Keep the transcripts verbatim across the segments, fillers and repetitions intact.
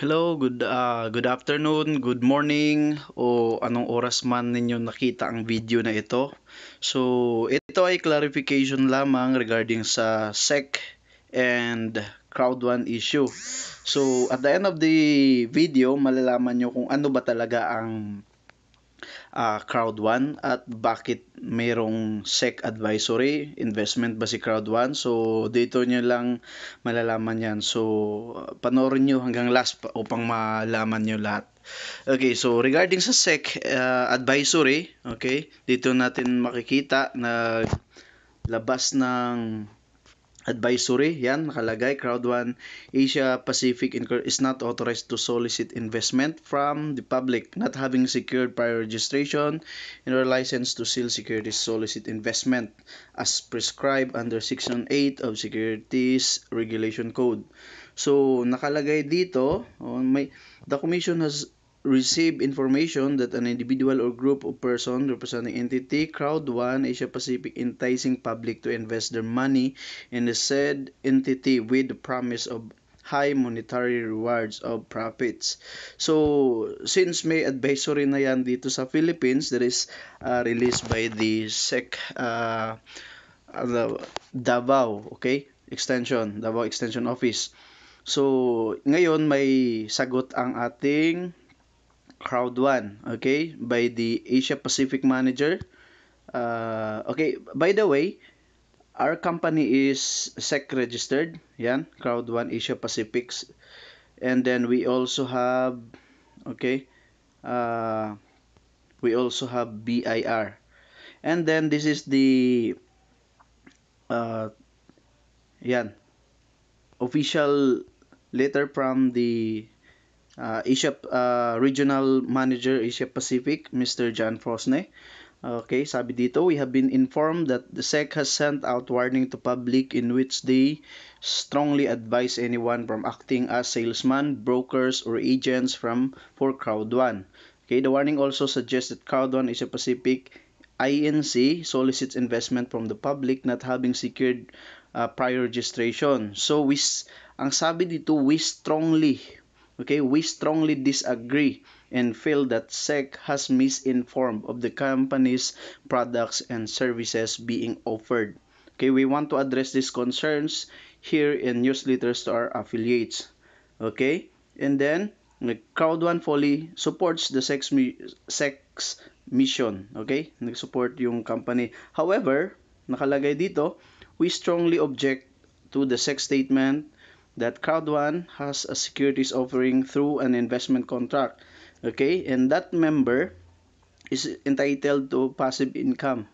Hello, good ah, good afternoon, good morning, o anong oras man ninyo nakita ang video na ito. So, ito ay clarification lamang regarding sa S E C and crowd one issue. So, at the end of the video, malalaman nyo kung ano ba talaga ang ah, crowd one at bakit mayroong S E C advisory, investment ba si crowd one. So, dito nyo lang malalaman yan. So, panoorin nyo hanggang last upang malaman nyo lahat. Okay, so regarding sa S E C uh, advisory, okay, dito natin makikita na labas ng advisory, yan, nakalagay, crowd one Asia Pacific is not authorized to solicit investment from the public, not having secured prior registration and or license to sell securities, solicit investment as prescribed under Section eight of Securities Regulation Code. So, nakalagay dito, oh, may, the Commission has received information that an individual or group of person representing entity crowd one Asia Pacific enticing public to invest their money in the said entity with the promise of high monetary rewards of profits. So, since may advisory na yan dito sa Philippines, that is uh, released by the S E C uh, Davao, okay? Extension, Davao Extension Office. So, ngayon may sagot ang ating crowd one, okay, by the Asia Pacific manager. Uh, okay, by the way, our company is S E C registered, yan, crowd one Asia Pacific. And then we also have, okay, uh, we also have B I R. And then this is the, uh, yan, official letter from the Uh, Asia uh, Regional Manager Asia Pacific, Mister John Frosne. Okay, sabi dito, we have been informed that the S E C has sent out warning to public in which they strongly advise anyone from acting as salesman, brokers, or agents from for crowd one. Okay, the warning also suggests that crowd one Asia Pacific Incorporated solicits investment from the public not having secured uh, prior registration. So, we, ang sabi dito, we strongly Okay, we strongly disagree and feel that S E C has misinformed of the company's products and services being offered. Okay, we want to address these concerns here in newsletters to our affiliates. Okay, and then crowd one fully supports the S E C's mission. Okay, nag-support yung company. However, nakalagay dito, we strongly object to the S E C statement that crowd one has a securities offering through an investment contract, okay, and that member is entitled to passive income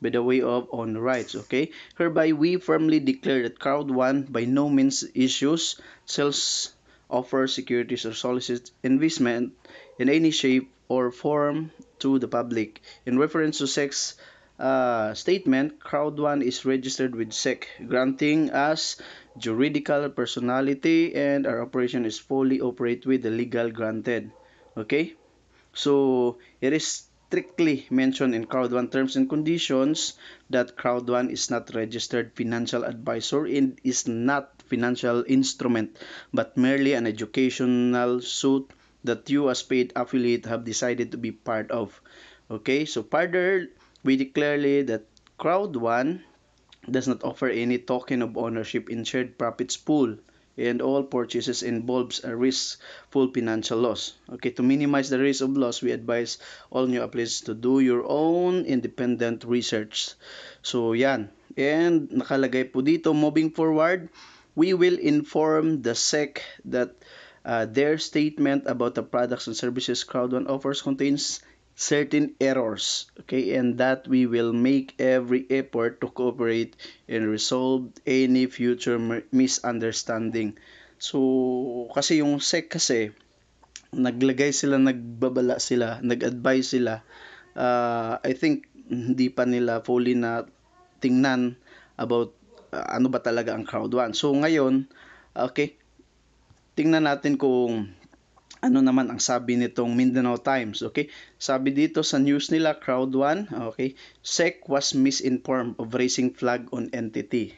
by the way of own rights, okay, hereby we firmly declare that crowd one by no means issues, sells, offers securities or solicits investment in any shape or form to the public. In reference to S E C's Uh, statement, crowd one is registered with S E C, granting us juridical personality, and our operation is fully operate with the legal granted. Okay, so it is strictly mentioned in crowd one terms and conditions that crowd one is not registered financial advisor and is not financial instrument, but merely an educational suite that you as paid affiliate have decided to be part of. Okay, so further, we declare that crowd one does not offer any token of ownership in shared profits pool, and all purchases involves a riskful financial loss. Okay, to minimize the risk of loss, we advise all new affiliates to do your own independent research. So, yan. And nakalagay po dito, moving forward, we will inform the S E C that uh, their statement about the products and services crowd one offers contains certain errors, okay, and that we will make every effort to cooperate and resolve any future misunderstanding. So, kasi yung S E C kasi, naglagay sila, nagbabala sila, nag-advise sila. Uh, I think, hindi pa nila fully na tingnan about uh, ano ba talaga ang crowd one. So, ngayon, okay, tingnan natin kung ano naman ang sabi nitong Mindanao Times, okay? Sabi dito sa news nila, crowd one, okay? S E C was misinformed of raising flag on entity.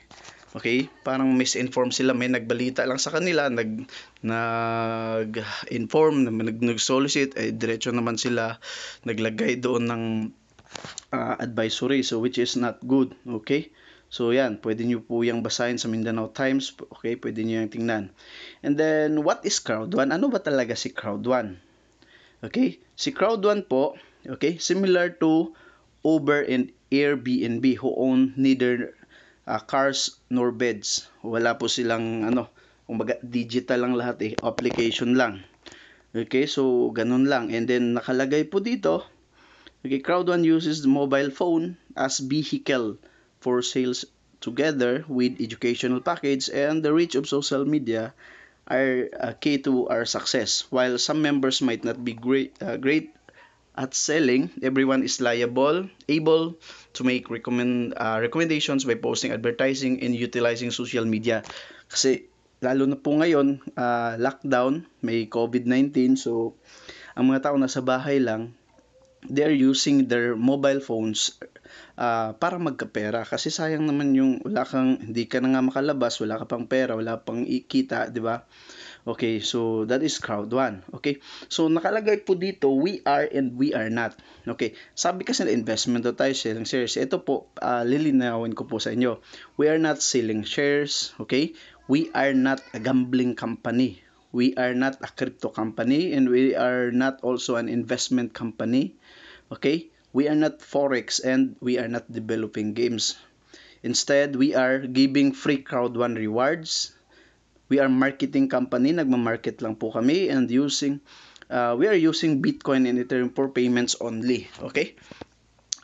Okay? Parang misinform sila, may nagbalita lang sa kanila, nag nag-inform, nag-solicit, eh diretso naman sila naglagay doon ng uh, advisory, so which is not good, okay? So yan, pwede nyo po yung basahin sa Mindanao Times, okay? Pwede nyo yung tingnan. And then, what is Crowd one? Ano ba talaga si Crowd one? Okay? Si Crowd one po, okay, similar to Uber and Airbnb who own neither uh, cars nor beds. Wala po silang ano, kumbaga digital lang lahat eh, application lang. Okay, so ganun lang. And then nakalagay po dito, okay, Crowd one uses the mobile phone as vehicle for sales together with educational package and the reach of social media are uh, key to our success. While some members might not be great uh, great at selling, everyone is liable able to make recommend uh, recommendations by posting advertising and utilizing social media. Kasi lalo na po ngayon, uh, lockdown, may COVID nineteen, so ang mga tao nasa bahay lang, they're using their mobile phones Uh, para magkapera, kasi sayang naman yung wala kang, hindi ka na nga makalabas, wala ka pang pera, wala pang ikita, di ba? Okay, so that is Crowd one. Okay, so nakalagay po dito, we are and we are not. Okay, sabi kasi na investment to tayo, selling shares. Ito po, uh, lilinawin ko po sa inyo. We are not selling shares, okay? We are not a gambling company. We are not a crypto company and we are not also an investment company, okay? We are not forex and we are not developing games. Instead, we are giving free Crowd one rewards. We are marketing company, nagmamarket lang po kami, and using uh, we are using Bitcoin and Ethereum for payments only, okay?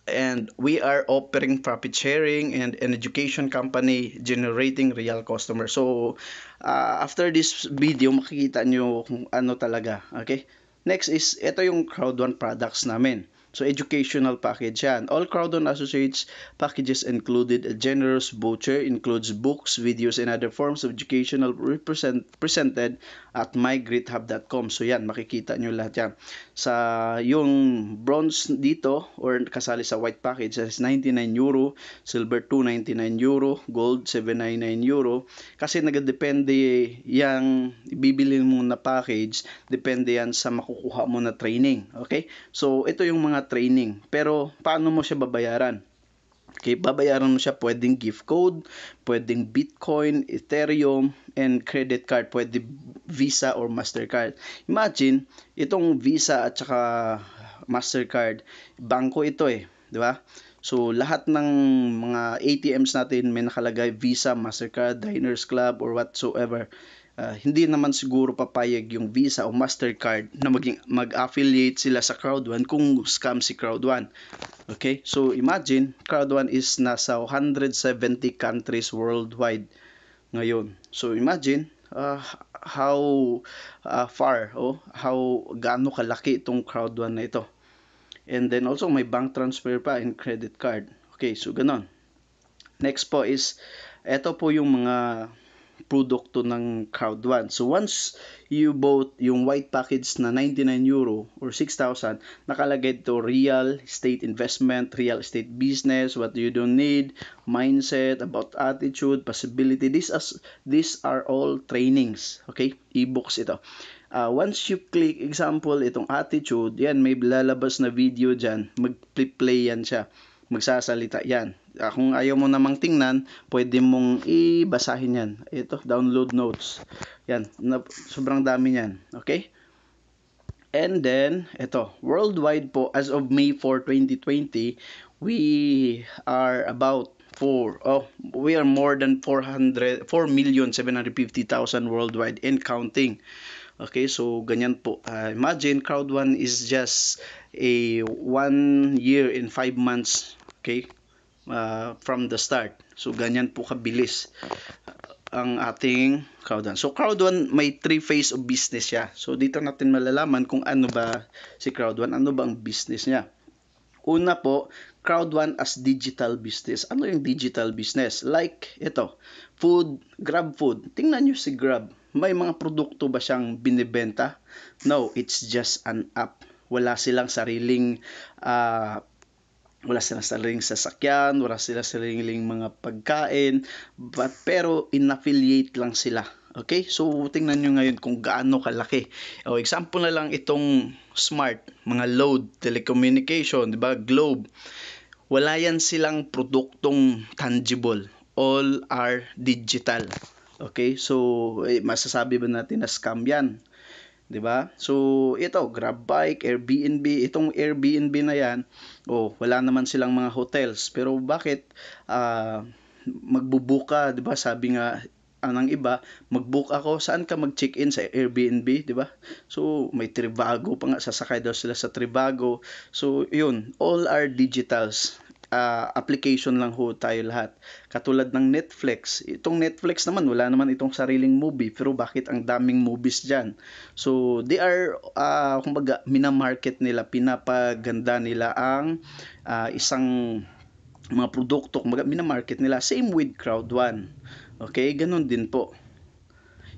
And we are offering profit sharing and an education company generating real customers. So uh, after this video makikita nyo kung ano talaga, okay? Next is ito yung Crowd one products namin. So, educational package yan. All Crowd one Associates packages included a generous voucher, includes books, videos, and other forms of educational represent, presented at my grid hub dot com. So, yan. Makikita nyo lahat yan. Sa yung bronze dito or kasali sa white package is ninety-nine euro, silver two ninety-nine euro, gold seven ninety-nine euro. Kasi nagadepende yung bibili mo na package, depende yan sa makukuha mo na training. Okay? So, ito yung mga training. Pero paano mo siya babayaran? Okay, babayaran mo siya pwedeng gift code, pwedeng Bitcoin, Ethereum, and credit card, pwede Visa or MasterCard. Imagine, itong Visa at saka MasterCard, bangko ito eh, 'di ba? So lahat ng mga A T Ms natin may nakalagay Visa, MasterCard, Diners Club or whatsoever. Uh, hindi naman siguro papayag yung Visa o MasterCard na maging mag-affiliate sila sa Crowd one kung scam si Crowd one. Okay? So imagine, Crowd one is nasa one hundred seventy countries worldwide ngayon. So imagine uh, how uh, far o oh, how gaano kalaki itong Crowd one na ito. And then also may bank transfer pa and credit card. Okay, so ganon. Next po is eto po yung mga produkto ng Crowd one. So once you bought yung white package na ninety-nine euro or six thousand, nakalagay to real estate investment, real estate business, what you don't need, mindset, about attitude, possibility. These are, these are all trainings. Okay? E-books ito. Uh, once you click, example, itong attitude, yan, may lalabas na video dyan. Mag-play yan siya. Magsasalita yan. Kung ayaw mo namang tingnan, pwede mong ibasahin yan. Ito, download notes. Yan, sobrang dami yan. Okay? And then, ito, worldwide po, as of May fourth, twenty twenty, we are about four, oh, we are more than four million seven hundred fifty thousand worldwide and counting. Okay, so ganyan po. Uh, imagine Crowd one is just a one year and five months, okay, uh, from the start. So ganyan po kabilis ang ating Crowd one. So Crowd one may three phase of business siya. So dito natin malalaman kung ano ba si Crowd one, ano ba ang business niya. Una po, Crowd one as digital business. Ano yung digital business? Like ito, food, Grab food. Tingnan nyo si Grab. May mga produkto ba siyang binibenta? No, it's just an app. Wala silang sariling uh, Wala sila sariling sasakyan, wala sila sariling mga pagkain, but, pero in-affiliate lang sila. Okay? So, tingnan nyo ngayon kung gaano kalaki. O, example na lang itong smart, mga load, telecommunication, di ba? Globe. Wala yan silang produktong tangible. All are digital. Okay? So, eh, masasabi ba natin na scam yan? Diba? So, ito, GrabBike, Airbnb, itong Airbnb na yan, oh, wala naman silang mga hotels. Pero bakit uh, magbubuka, diba? Sabi nga anang iba, magbook ako, saan ka mag-check-in sa Airbnb, diba? So, may Trivago pa nga, sasakay daw sila sa Trivago. So, yun, all are digitals. Uh, application lang ho tayo lahat. Katulad ng Netflix. Itong Netflix naman, wala naman itong sariling movie. Pero bakit ang daming movies dyan? So, they are, uh, kumbaga, minamarket nila, pinapaganda nila ang uh, isang mga produkto. Kumbaga, minamarket nila. Same with Crowd one. Okay, ganun din po.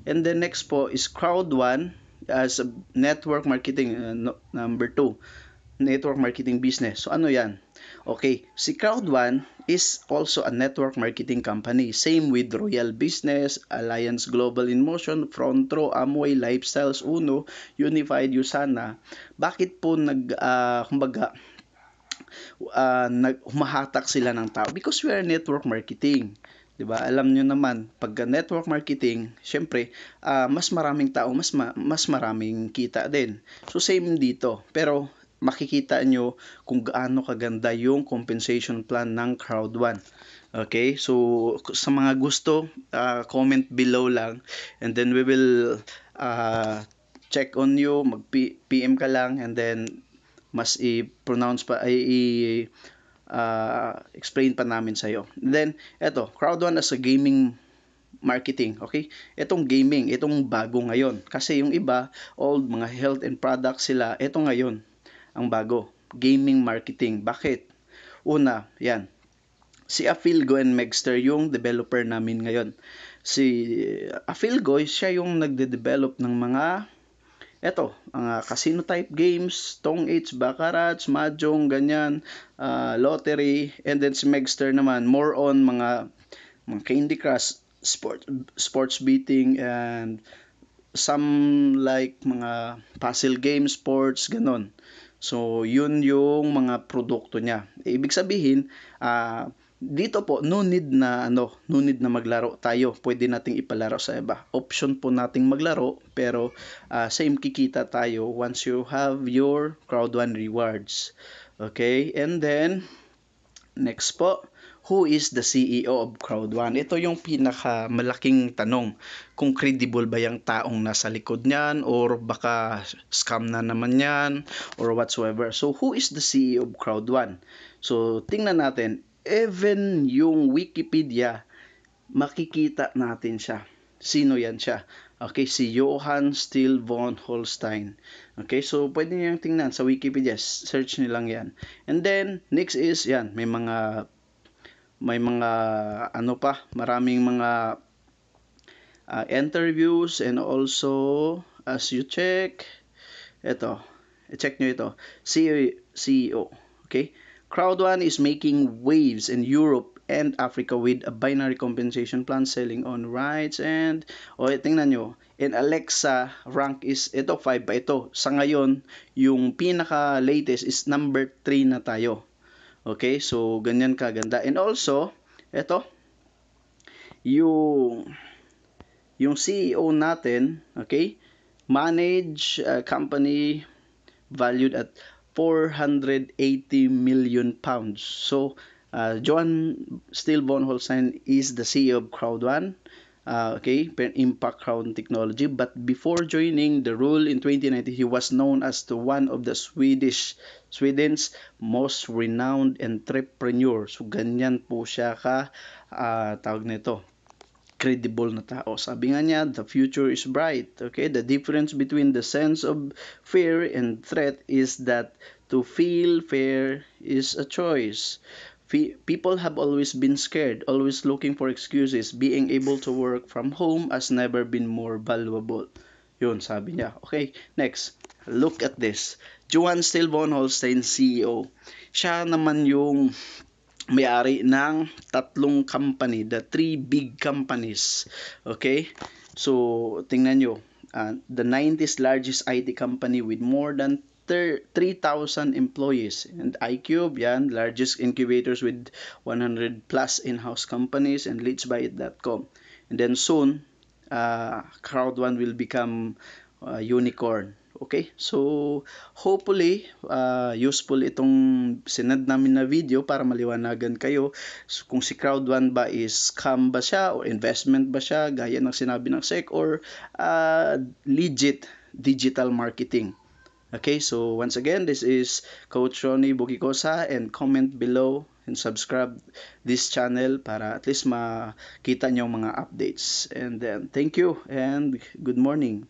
And then next po is Crowd one as a network marketing, uh, no, number two. Network marketing business. So, ano yan? Okay, si Crowd one is also a network marketing company. Same with Royal Business, Alliance Global in Motion, Front Row, Amway, Lifestyles, Uno, Unified, Usana. Bakit po nag, uh, kumbaga, uh, nag, humahatak sila ng tao? Because we are network marketing. Diba? Alam nyo naman, pagka network marketing, syempre, uh, mas maraming tao, mas, ma- mas maraming kita din. So, same dito. Pero, makikita nyo kung gaano kaganda yung compensation plan ng Crowd one. Okay? So, sa mga gusto, uh, comment below lang. And then, we will uh, check on you. Mag-P M ka lang. And then, mas i-pronounce pa, i- uh, explain pa namin sa'yo. And then, eto, Crowd one as a gaming marketing, okay? Itong gaming, itong bago ngayon. Kasi yung iba, old, mga health and products sila, ito ngayon. Ang bago, gaming marketing. Bakit? Una, yan. Si Affilgo and Megster yung developer namin ngayon. Si Affilgo, siya yung nagde-develop ng mga, eto, mga casino type games, tong H, Bacarats, Mahjong, ganyan, uh, lottery. And then si Megster naman, more on mga, mga Candy Crush, sports, sports betting, and some like mga puzzle game, sports, ganon. So, yun yung mga produkto niya. Ibig sabihin, uh, dito po, no need na, ano, no need na maglaro tayo. Pwede nating ipalaro sa iba. Option po nating maglaro, pero uh, same kikita tayo once you have your Crowd one rewards. Okay? And then, next po, who is the C E O of Crowd one? Ito yung pinakamalaking tanong. Kung credible ba yung taong nasa likod niyan, or baka scam na naman yan, or whatsoever. So, who is the C E O of Crowd one? So, tingnan natin. Even yung Wikipedia, makikita natin siya. Sino yan siya? Okay, si Johan Stael von Holstein. Okay, so pwede nyo yung tingnan sa Wikipedia. Search nyo lang yan. And then, next is, yan, may mga may mga ano pa, maraming mga uh, interviews, and also as you check ito, i-check nyo ito, C E O, okay? Crowd one is making waves in Europe and Africa with a binary compensation plan selling on rights and, o oh, tingnan nyo, and Alexa rank is, ito five pa ito, sa ngayon, yung pinaka latest is number three na tayo. Okay, so ganyan kaganda. And also, eto, yung, yung C E O natin, okay, manage a company valued at four hundred eighty million pounds. So, uh, Johan Stael von Holstein is the C E O of Crowd one. Uh, okay, Impact Crowd Technology. But before joining the role in twenty nineteen, he was known as the one of the Swedish Sweden's most renowned entrepreneurs. So, ganyan po siya ka, uh, tawag nito, credible na tao. Sabi nga niya, the future is bright. Okay, the difference between the sense of fear and threat is that to feel fear is a choice. People have always been scared, always looking for excuses. Being able to work from home has never been more valuable. Yun, sabi niya. Okay, next. Look at this. Johan Stael von Holstein, C E O. Siya naman yung may-ari ng tatlong company, the three big companies. Okay? So, tingnan nyo. Uh, the nineties largest I T company with more than three thousand employees, and iCube, yan, largest incubators with one hundred plus in-house companies, and leads by it dot com. And then soon, uh, Crowd one will become uh, unicorn. Okay, so hopefully uh, useful itong sinad namin na video para maliwanagan kayo so, kung si Crowd one ba is scam ba siya or investment ba siya gaya ng sinabi ng S E C or uh, legit digital marketing. Okay, so once again, this is Coach Ronnie Bogikosa, and comment below and subscribe this channel para at least makita nyo mga updates. And then thank you and good morning.